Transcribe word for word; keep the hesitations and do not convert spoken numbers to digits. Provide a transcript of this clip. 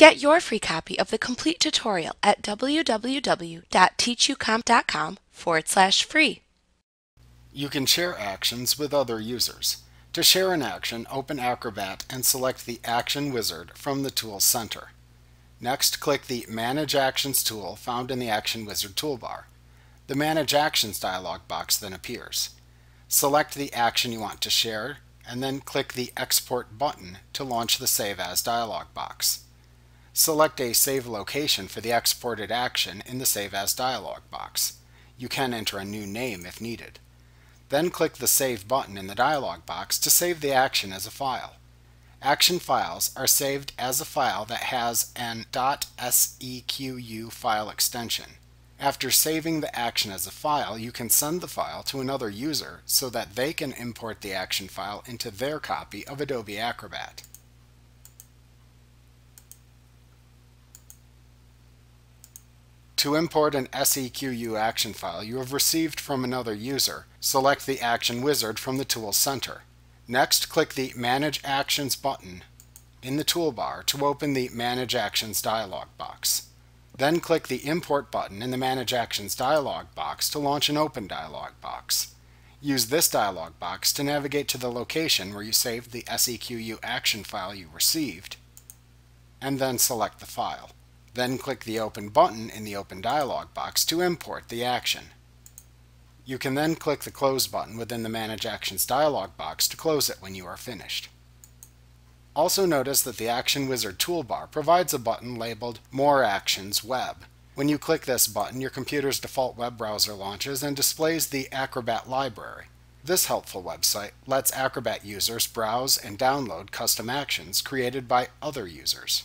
Get your free copy of the complete tutorial at www.teachucomp.com forward slash free. You can share actions with other users. To share an action, open Acrobat and select the Action Wizard from the Tools Center. Next, click the Manage Actions tool found in the Action Wizard toolbar. The Manage Actions dialog box then appears. Select the action you want to share, and then click the Export button to launch the Save As dialog box. Select a save location for the exported action in the Save As dialog box. You can enter a new name if needed. Then click the Save button in the dialog box to save the action as a file. Action files are saved as a file that has an .sequ file extension. After saving the action as a file, you can send the file to another user so that they can import the action file into their copy of Adobe Acrobat. To import an sequ action file you have received from another user, select the Action Wizard from the Tools Center. Next, click the Manage Actions button in the toolbar to open the Manage Actions dialog box. Then click the Import button in the Manage Actions dialog box to launch an open dialog box. Use this dialog box to navigate to the location where you saved the sequ action file you received, and then select the file. Then click the Open button in the Open dialog box to import the action. You can then click the Close button within the Manage Actions dialog box to close it when you are finished. Also notice that the Action Wizard toolbar provides a button labeled More Actions Web. When you click this button, your computer's default web browser launches and displays the Acrobat library. This helpful website lets Acrobat users browse and download custom actions created by other users.